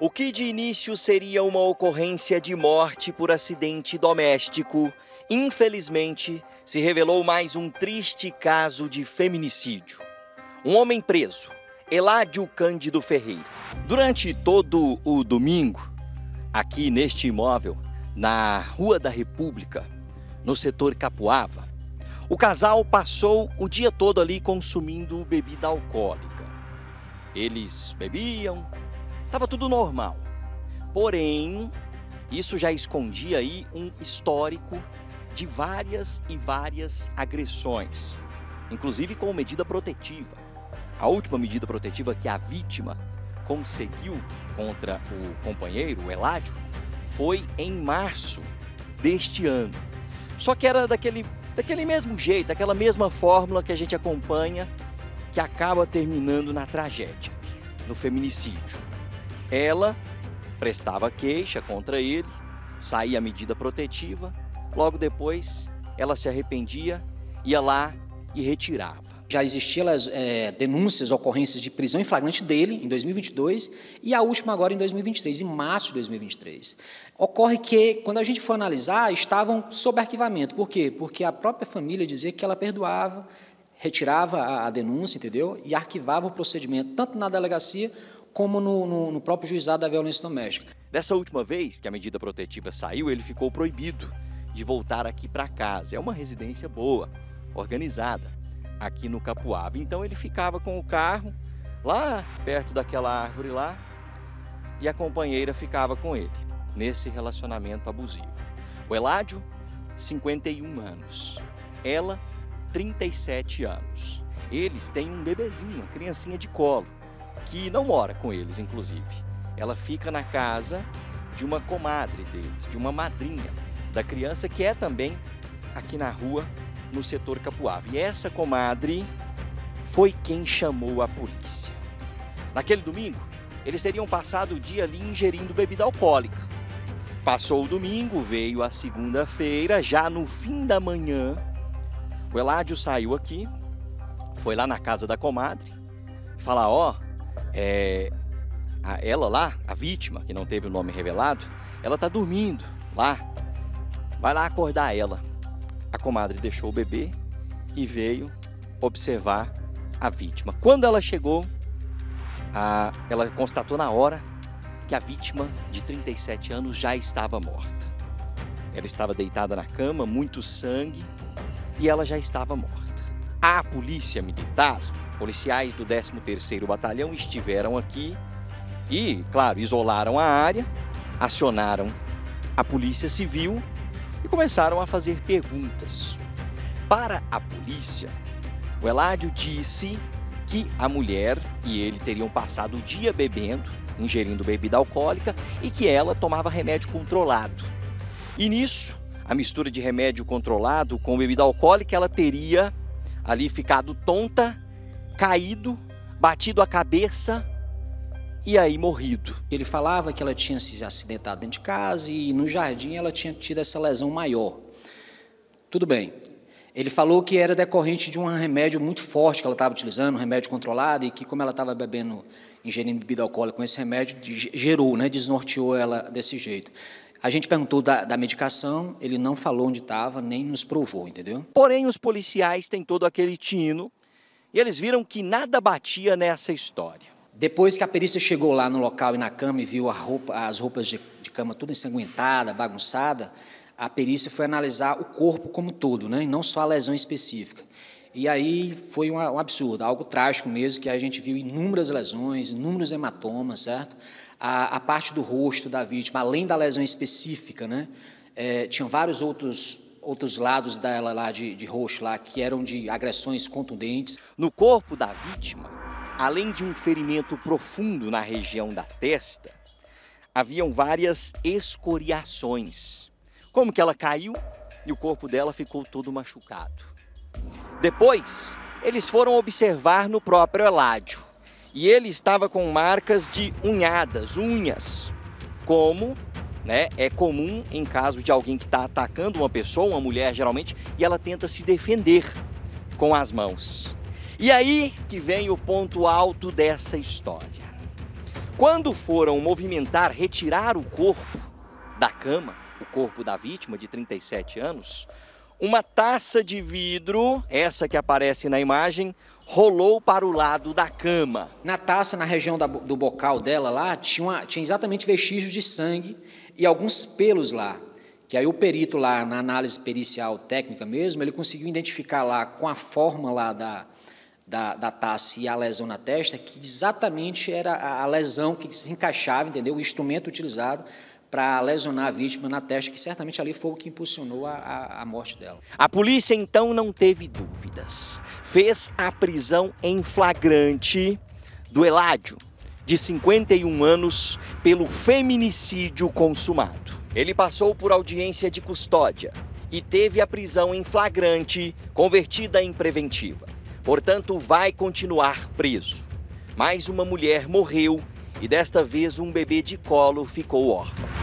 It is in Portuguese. O que de início seria uma ocorrência de morte por acidente doméstico, infelizmente, se revelou mais um triste caso de feminicídio. Um homem preso, Eládio Cândido Ferreira. Durante todo o domingo, aqui neste imóvel, na Rua da República, no setor Capuava, o casal passou o dia todo ali consumindo bebida alcoólica. Eles bebiam, estava tudo normal, porém, isso já escondia aí um histórico de várias agressões, inclusive com medida protetiva. A última medida protetiva que a vítima conseguiu contra o companheiro, o Eládio, foi em março deste ano. Só que era daquele mesmo jeito, aquela mesma fórmula que a gente acompanha, que acaba terminando na tragédia, no feminicídio. Ela prestava queixa contra ele, saía a medida protetiva, logo depois ela se arrependia, ia lá e retirava. Já existiam denúncias, ocorrências de prisão em flagrante dele em 2022 e a última agora em 2023, em março de 2023. Ocorre que, quando a gente for analisar, estavam sob arquivamento. Por quê? Porque a própria família dizia que ela perdoava, retirava a denúncia, entendeu? E arquivava o procedimento, tanto na delegacia como no próprio juizado da violência doméstica. Dessa última vez que a medida protetiva saiu, ele ficou proibido de voltar aqui para casa. É uma residência boa, organizada, aqui no Capuava. Então ele ficava com o carro lá perto daquela árvore lá e a companheira ficava com ele, nesse relacionamento abusivo. O Eládio, 51 anos. Ela, 37 anos. Eles têm um bebezinho, uma criancinha de colo, que não mora com eles, inclusive. Ela fica na casa de uma comadre deles, de uma madrinha da criança, que é também aqui na rua, no setor Capuava. E essa comadre foi quem chamou a polícia. Naquele domingo, eles teriam passado o dia ali ingerindo bebida alcoólica. Passou o domingo, veio a segunda-feira, já no fim da manhã, o Eládio saiu aqui, foi lá na casa da comadre, falar, ela lá, a vítima, que não teve o nome revelado, ela tá dormindo lá, vai lá acordar ela. A comadre deixou o bebê e veio observar a vítima. Quando ela chegou, ela constatou na hora que a vítima de 37 anos já estava morta. Ela estava deitada na cama, muito sangue, e ela já estava morta. A polícia militar, policiais do 13º Batalhão estiveram aqui e, claro, isolaram a área, acionaram a polícia civil e começaram a fazer perguntas. Para a polícia, o Eládio disse que a mulher e ele teriam passado o dia bebendo, ingerindo bebida alcoólica, e que ela tomava remédio controlado. E nisso, a mistura de remédio controlado com bebida alcoólica, ela teria ali ficado tonta, caído, batido a cabeça e aí morrido. Ele falava que ela tinha se acidentado dentro de casa e no jardim ela tinha tido essa lesão maior. Tudo bem. Ele falou que era decorrente de um remédio muito forte que ela estava utilizando, um remédio controlado, e que como ela estava bebendo, ingerindo bebida alcoólica com esse remédio, gerou, né, desnorteou ela desse jeito. A gente perguntou da medicação, ele não falou onde estava, nem nos provou, entendeu? Porém, os policiais têm todo aquele tino e eles viram que nada batia nessa história. Depois que a perícia chegou lá no local e na cama e viu as roupas de cama tudo ensanguentada, bagunçada, a perícia foi analisar o corpo como todo, né, e não só a lesão específica. E aí foi um absurdo, algo trágico mesmo, que a gente viu inúmeras lesões, inúmeros hematomas, certo? A parte do rosto da vítima, além da lesão específica, né, tinha vários outros lados dela lá de rosto, lá, que eram de agressões contundentes. No corpo da vítima, além de um ferimento profundo na região da testa, haviam várias escoriações. Como que ela caiu e o corpo dela ficou todo machucado. Depois, eles foram observar no próprio Eládio. E ele estava com marcas de unhas, como, né, é comum em caso de alguém que está atacando uma pessoa, uma mulher geralmente, e ela tenta se defender com as mãos. E aí que vem o ponto alto dessa história. Quando foram movimentar, retirar o corpo da cama, o corpo da vítima de 37 anos, uma taça de vidro, essa que aparece na imagem, rolou para o lado da cama. Na taça, na região do bocal dela lá, tinha exatamente vestígios de sangue e alguns pelos lá. Que aí o perito lá, na análise pericial técnica mesmo, ele conseguiu identificar lá com a forma lá da taça e a lesão na testa, que exatamente era a lesão que se encaixava, entendeu? O instrumento utilizado para lesionar a vítima na testa, que certamente ali foi o que impulsionou a morte dela. A polícia, então, não teve dúvidas. Fez a prisão em flagrante do Eládio, de 51 anos, pelo feminicídio consumado. Ele passou por audiência de custódia e teve a prisão em flagrante convertida em preventiva. Portanto, vai continuar preso. Mais uma mulher morreu e desta vez um bebê de colo ficou órfão.